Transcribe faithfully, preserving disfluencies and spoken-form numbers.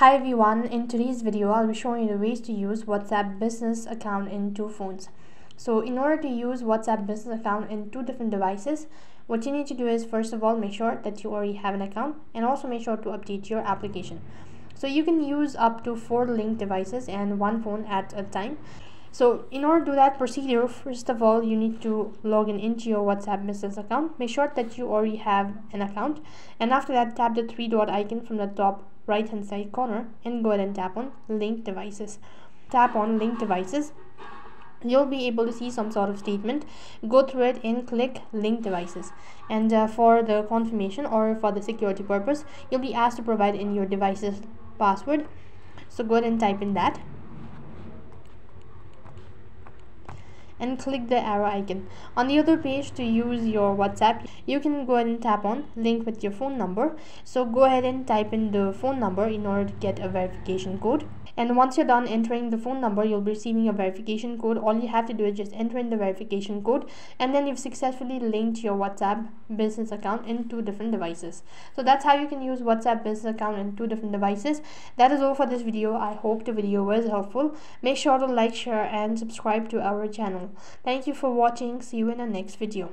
Hi everyone, in today's video I'll be showing you the ways to use WhatsApp business account in two phones. So in order to use WhatsApp business account in two different devices, what you need to do is first of all make sure that you already have an account and also make sure to update your application. So you can use up to four linked devices and one phone at a time. So in order to do that procedure, first of all you need to log in into your WhatsApp business account. Make sure that you already have an account, and after that tap the three dot icon from the top right hand side corner and go ahead and tap on link devices. Tap on link devices. You'll be able to see some sort of statement. Go through it and click link devices, and uh, for the confirmation or for the security purpose you'll be asked to provide in your device's password. So go ahead and type in that and click the arrow icon. On the other page, to use your WhatsApp, you can go ahead and tap on link with your phone number. So go ahead and type in the phone number in order to get a verification code. And once you're done entering the phone number, you'll be receiving a verification code. All you have to do is just enter in the verification code, and then you've successfully linked your WhatsApp business account in two different devices. So that's how you can use WhatsApp business account in two different devices. That is all for this video. I hope the video was helpful. Make sure to like, share, and subscribe to our channel. Thank you for watching. See you in the next video.